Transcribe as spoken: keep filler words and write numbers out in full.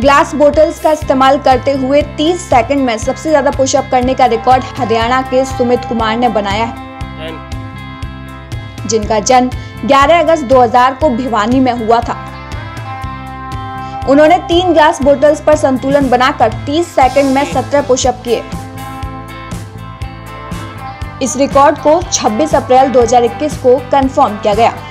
Glass bottles का इस्तेमाल करते हुए तीस सेकंड में सबसे ज्यादा पुशअप करने का रिकॉर्ड हरियाणा के सुमित कुमार ने बनाया है, जिनका जन्म ग्यारह अगस्त दो हज़ार को भिवानी में हुआ था। उन्होंने तीन ग्लास बोटल्स पर संतुलन बनाकर तीस सेकंड में सत्रह पुशअप किए। इस रिकॉर्ड को छब्बीस अप्रैल दो हज़ार इक्कीस को कंफर्म किया गया।